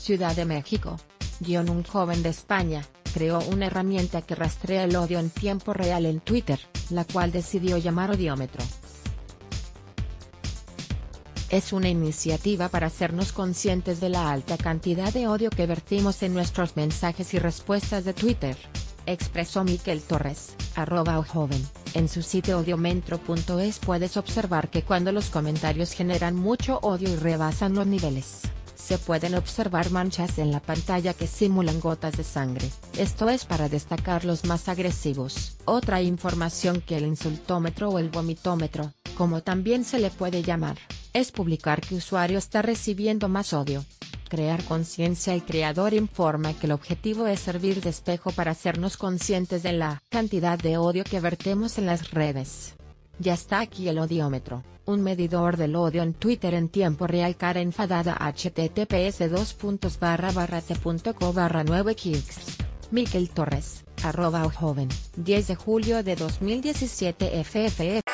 Ciudad de México. Un joven de España creó una herramienta que rastrea el odio en tiempo real en Twitter, la cual decidió llamar Odiómetro. Es una iniciativa para hacernos conscientes de la alta cantidad de odio que vertimos en nuestros mensajes y respuestas de Twitter, expresó Mikel Torres, @ojoven. En su sitio odiometro.es puedes observar que cuando los comentarios generan mucho odio y rebasan los niveles, se pueden observar manchas en la pantalla que simulan gotas de sangre. Esto es para destacar los más agresivos. Otra información que el insultómetro o el vomitómetro, como también se le puede llamar, es publicar que usuario está recibiendo más odio. Crear conciencia. El creador informa que el objetivo es servir de espejo para hacernos conscientes de la cantidad de odio que vertemos en las redes. Ya está aquí el odiómetro, un medidor del odio en Twitter en tiempo real. Cara enfadada. https://t.co/9x. Mikel Torres, @ojoven, 10 de julio de 2017 FFF.